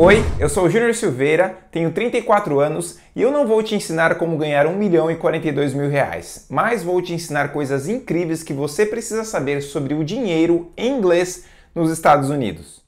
Oi, eu sou o Júnior Silveira, tenho 34 anos e eu não vou te ensinar como ganhar R$1.042.000, mas vou te ensinar coisas incríveis que você precisa saber sobre o dinheiro em inglês nos Estados Unidos.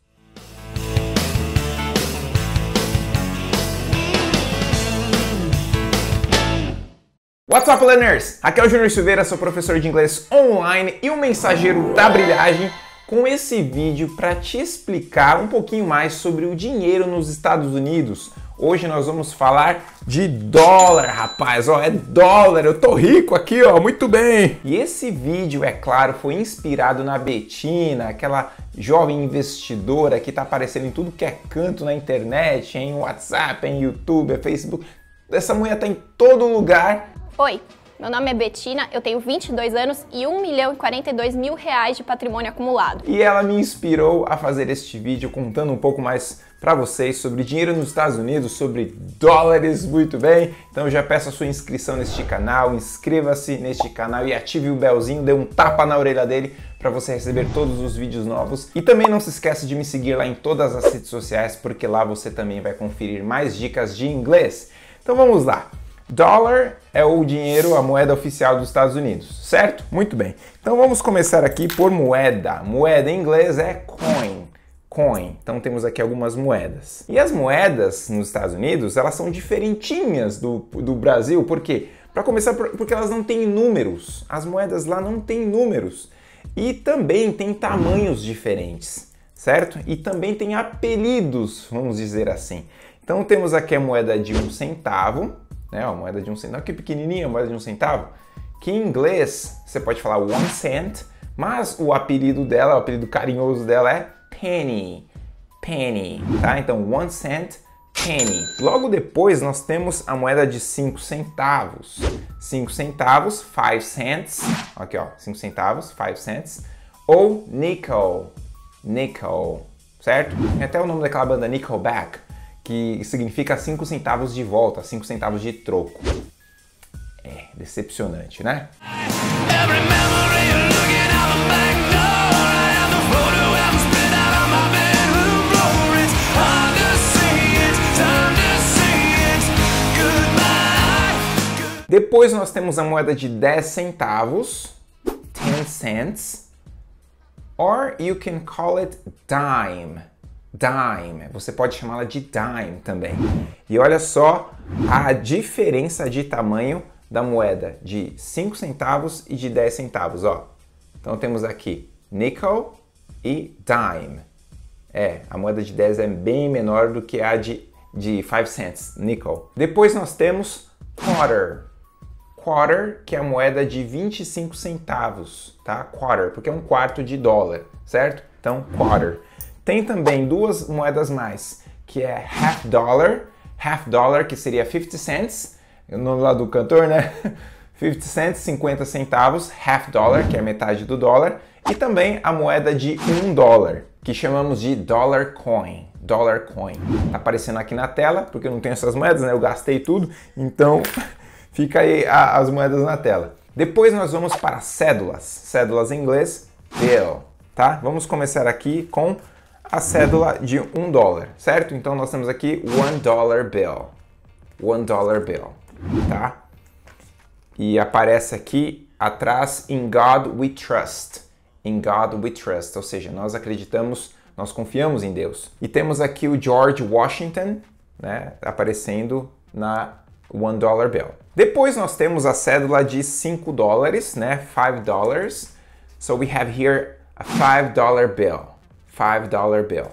What's up, learners? Aqui é o Júnior Silveira, sou professor de inglês online e o mensageiro da brilhagem, com esse vídeo para te explicar um pouquinho mais sobre o dinheiro nos Estados Unidos. Hoje nós vamos falar de dólar, rapaz, ó, é dólar, eu tô rico aqui, ó, muito bem! E esse vídeo, é claro, foi inspirado na Bettina, aquela jovem investidora que tá aparecendo em tudo que é canto na internet, em WhatsApp, em YouTube, em Facebook, essa mulher tá em todo lugar. Oi! Meu nome é Bettina, eu tenho 22 anos e R$1.042.000 de patrimônio acumulado. E ela me inspirou a fazer este vídeo contando um pouco mais para vocês sobre dinheiro nos Estados Unidos, sobre dólares, muito bem. Então eu já peço a sua inscrição neste canal, inscreva-se neste canal e ative o belzinho, dê um tapa na orelha dele para você receber todos os vídeos novos. E também não se esqueça de me seguir lá em todas as redes sociais, porque lá você também vai conferir mais dicas de inglês. Então vamos lá. Dólar é o dinheiro, a moeda oficial dos Estados Unidos, certo? Muito bem. Então vamos começar aqui por moeda. Moeda em inglês é coin. Coin. Então temos aqui algumas moedas. E as moedas nos Estados Unidos, elas são diferentinhas do Brasil. Por quê? Para começar, porque elas não têm números. As moedas lá não têm números. E também tem tamanhos diferentes, certo? E também tem apelidos, vamos dizer assim. Então temos aqui a moeda de 1 centavo. Né, ó, moeda de 1 centavo, que pequenininha, moeda de 1 centavo, que em inglês você pode falar 1 cent, mas o apelido dela, o apelido carinhoso dela é penny, penny, tá? Então 1 cent, penny. Logo depois nós temos a moeda de 5 centavos, 5 centavos, 5 cents, aqui ó, 5 centavos, 5 cents, ou nickel, nickel, certo? Tem até o nome daquela banda Nickelback, que significa 5 centavos de volta, 5 centavos de troco. É decepcionante, né? Depois nós temos a moeda de 10 centavos, 10 cents, or you can call it dime. Dime, você pode chamá-la de dime também. E olha só a diferença de tamanho da moeda de 5 centavos e de 10 centavos, ó. Então temos aqui nickel e dime. É, a moeda de 10 é bem menor do que a de 5 cents, nickel. Depois nós temos quarter. Quarter, que é a moeda de 25 centavos, tá? Quarter, porque é um quarto de dólar, certo? Então, quarter. Tem também duas moedas mais, que é half dollar que seria 50 cents, o nome lá do cantor, né? 50 cents, 50 centavos, half dollar, que é metade do dólar, e também a moeda de 1 dólar, que chamamos de dollar coin, dollar coin. Tá aparecendo aqui na tela, porque eu não tenho essas moedas, né? Eu gastei tudo, então fica aí as moedas na tela. Depois nós vamos para cédulas, cédulas em inglês, bill, tá? Vamos começar aqui com a cédula de 1 dólar, certo? Então nós temos aqui $1 bill, tá? E aparece aqui atrás In God We Trust, In God We Trust, ou seja, nós acreditamos, nós confiamos em Deus. E temos aqui o George Washington, né, aparecendo na $1 bill. Depois nós temos a cédula de 5 dólares, né, $5. So we have here a $5 bill. $5 bill,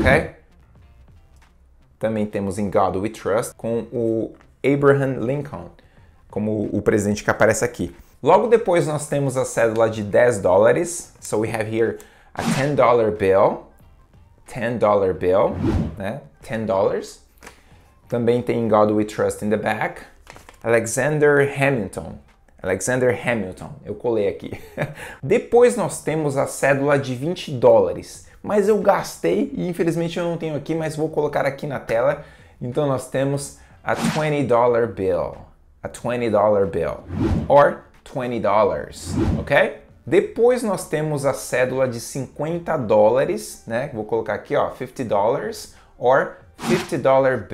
ok? Também temos In God We Trust com o Abraham Lincoln, como o presidente que aparece aqui. Logo depois nós temos a cédula de 10 dólares. So we have here a $10 bill, $10 bill, né? $10. Também tem In God We Trust in the back. Alexander Hamilton. Alexander Hamilton, eu colei aqui. Depois nós temos a cédula de 20 dólares, mas eu gastei e infelizmente eu não tenho aqui, mas vou colocar aqui na tela. Então nós temos a $20 bill, a $20 bill, or $20, ok? Depois nós temos a cédula de 50 dólares, né? Vou colocar aqui, ó, $50, or $50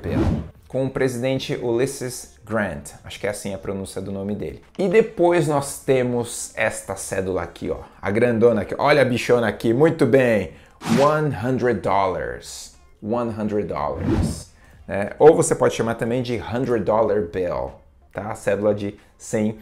Bill, com o presidente Ulysses Grant, acho que é assim a pronúncia do nome dele. E depois nós temos esta cédula aqui, ó, a grandona aqui, olha a bichona aqui, muito bem, $100, né? Ou você pode chamar também de $100 Bill, tá? A cédula de $100.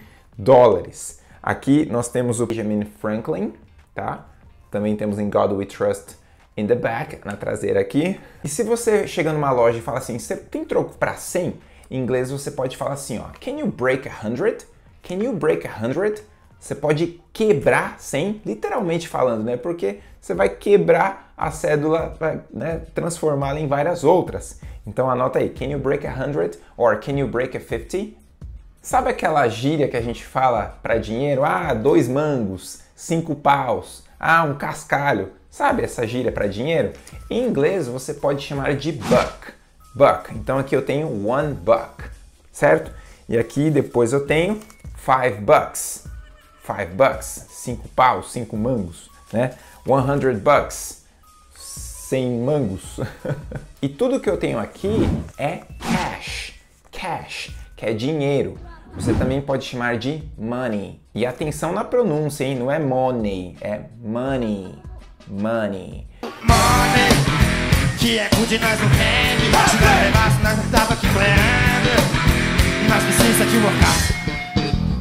Aqui nós temos o Benjamin Franklin, tá? Também temos em God We Trust in the back, na traseira aqui. E se você chega numa loja e fala assim, você tem troco para 100? Em inglês você pode falar assim, ó, can you break 100? Can you break 100? Você pode quebrar 100, literalmente falando, né? Porque você vai quebrar a cédula, né? Transformá-la em várias outras. Então anota aí, can you break 100? Or can you break 50? Sabe aquela gíria que a gente fala para dinheiro? Ah, 2 mangos, 5 paus, ah, um cascalho. Sabe essa gíria para dinheiro? Em inglês você pode chamar de buck. Buck. Então aqui eu tenho $1, certo? E aqui depois eu tenho $5. $5. 5 paus, 5 mangos, né? $100. 100 mangos. E tudo que eu tenho aqui é cash. Cash, que é dinheiro. Você também pode chamar de money. E atenção na pronúncia, hein? Não é money, é money. Money.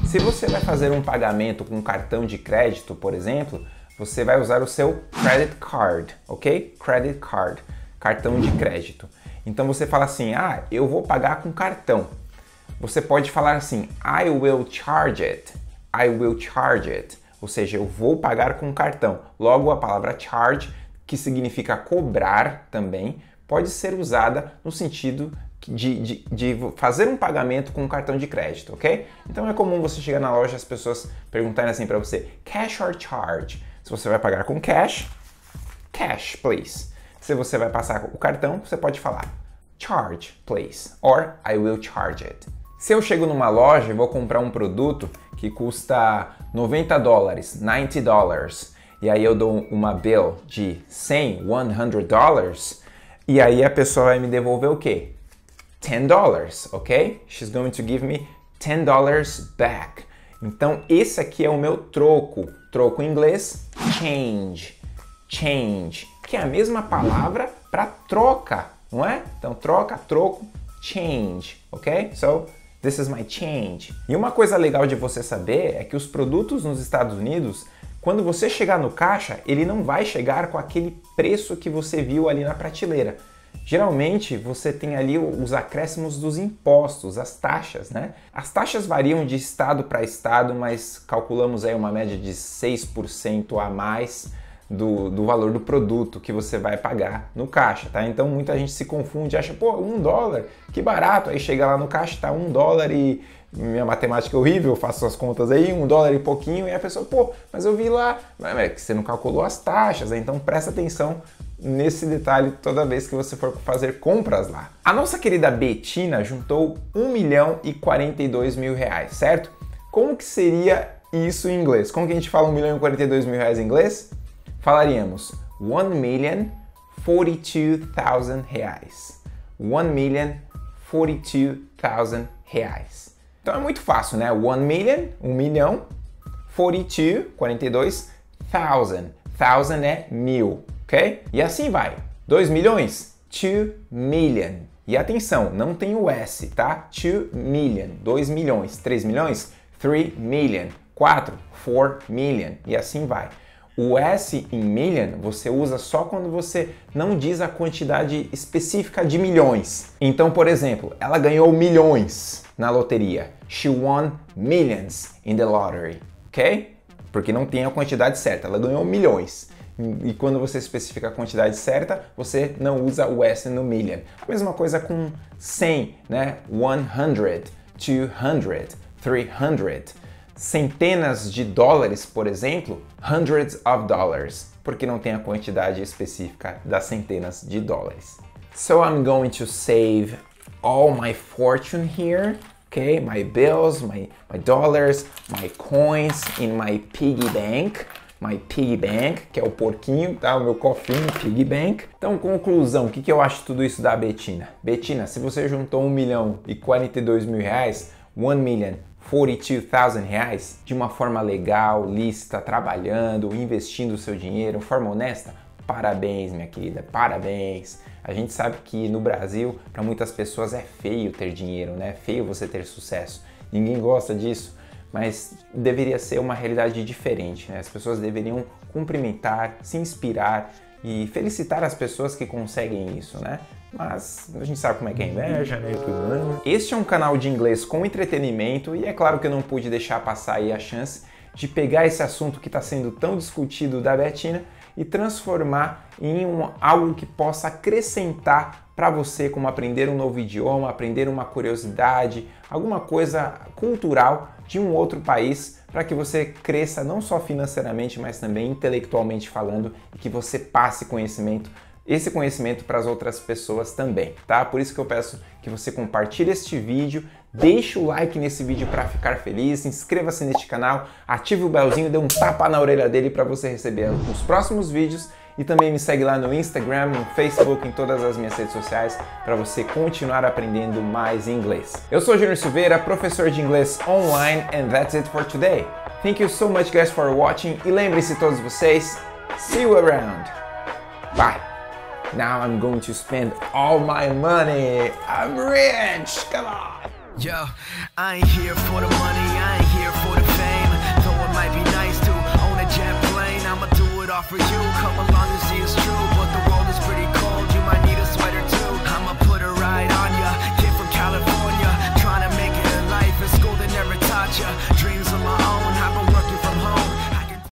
Se você vai fazer um pagamento com um cartão de crédito, por exemplo, você vai usar o seu credit card, ok? Credit card, cartão de crédito. Então você fala assim, ah, eu vou pagar com cartão. Você pode falar assim, I will charge it, I will charge it. Ou seja, eu vou pagar com cartão. Logo, a palavra charge, que significa cobrar também, pode ser usada no sentido de fazer um pagamento com um cartão de crédito, ok? Então é comum você chegar na loja e as pessoas perguntarem assim para você, cash or charge? Se você vai pagar com cash, cash, please. Se você vai passar o cartão, você pode falar charge, please, or I will charge it. Se eu chego numa loja e vou comprar um produto que custa $90, $90, e aí eu dou uma bill de 100, $100, e aí a pessoa vai me devolver o quê? $10, ok? She's going to give me $10 back. Então esse aqui é o meu troco. Troco em inglês, change. Change, que é a mesma palavra para troca, não é? Então troca, troco, change, ok? So, this is my change. E uma coisa legal de você saber é que os produtos nos Estados Unidos, quando você chegar no caixa, ele não vai chegar com aquele preço que você viu ali na prateleira. Geralmente, você tem ali os acréscimos dos impostos, as taxas, né? As taxas variam de estado para estado, mas calculamos aí uma média de 6% a mais do valor do produto que você vai pagar no caixa, tá? Então muita gente se confunde, acha, pô, $1, que barato, aí chega lá no caixa, tá $1 e... minha matemática é horrível, eu faço as contas aí, $1 e pouquinho, e a pessoa, pô, mas eu vi lá, que você não calculou as taxas, então presta atenção nesse detalhe toda vez que você for fazer compras lá. A nossa querida Bettina juntou R$1.042.000, certo? Como que seria isso em inglês? Como que a gente fala R$1.042.000 em inglês? Falaríamos R$1.042.000. R$1.042.000. Então é muito fácil, né? Um milhão, 42, thousand é 1000, ok? E assim vai. 2 milhões, 2 million. E atenção, não tem o S, tá? 2 million, 2 milhões, 3 milhões, 3 million, 4 million, e assim vai. O S em million você usa só quando você não diz a quantidade específica de milhões. Então, por exemplo, ela ganhou milhões na loteria. She won millions in the lottery, ok? Porque não tem a quantidade certa, ela ganhou milhões. E quando você especifica a quantidade certa, você não usa o S no million. A mesma coisa com 100, né? 100, 200, 300. Centenas de dólares, por exemplo, hundreds of dollars, porque não tem a quantidade específica das centenas de dólares. So I'm going to save all my fortune here, okay? My bills, my dollars, my coins in my piggy bank, my piggy bank, que é o porquinho, tá? O meu cofrinho, piggy bank. Então, conclusão, o que eu acho de tudo isso da Bettina? Bettina, se você juntou R$1.042.000, R$1.042.000 de uma forma legal, lícita, trabalhando, investindo o seu dinheiro de forma honesta, parabéns, minha querida, parabéns. A gente sabe que no Brasil, para muitas pessoas é feio ter dinheiro, né? É feio você ter sucesso. Ninguém gosta disso, mas deveria ser uma realidade diferente, né? As pessoas deveriam cumprimentar, se inspirar e felicitar as pessoas que conseguem isso, né? Mas a gente sabe como é que é a inveja, né? Este é um canal de inglês com entretenimento e é claro que eu não pude deixar passar aí a chance de pegar esse assunto que está sendo tão discutido da Bettina e transformar em algo que possa acrescentar para você, como aprender um novo idioma, aprender uma curiosidade, alguma coisa cultural de um outro país, para que você cresça não só financeiramente, mas também intelectualmente falando e que você passe conhecimento, esse conhecimento para as outras pessoas também, tá? Por isso que eu peço que você compartilhe este vídeo, deixe o like nesse vídeo para ficar feliz, inscreva-se neste canal, ative o belzinho, dê um tapa na orelha dele para você receber os próximos vídeos e também me segue lá no Instagram, no Facebook, em todas as minhas redes sociais para você continuar aprendendo mais inglês. Eu sou Júnior Silveira, professor de inglês online, and that's it for today. Thank you so much guys for watching e lembrem-se todos vocês, see you around. Bye. Now I'm going to spend all my money. I'm rich, come on. Yo, I ain't here for the money, I ain't here for the fame. Though it might be nice to own a jet plane, I'ma do it all for you, come along.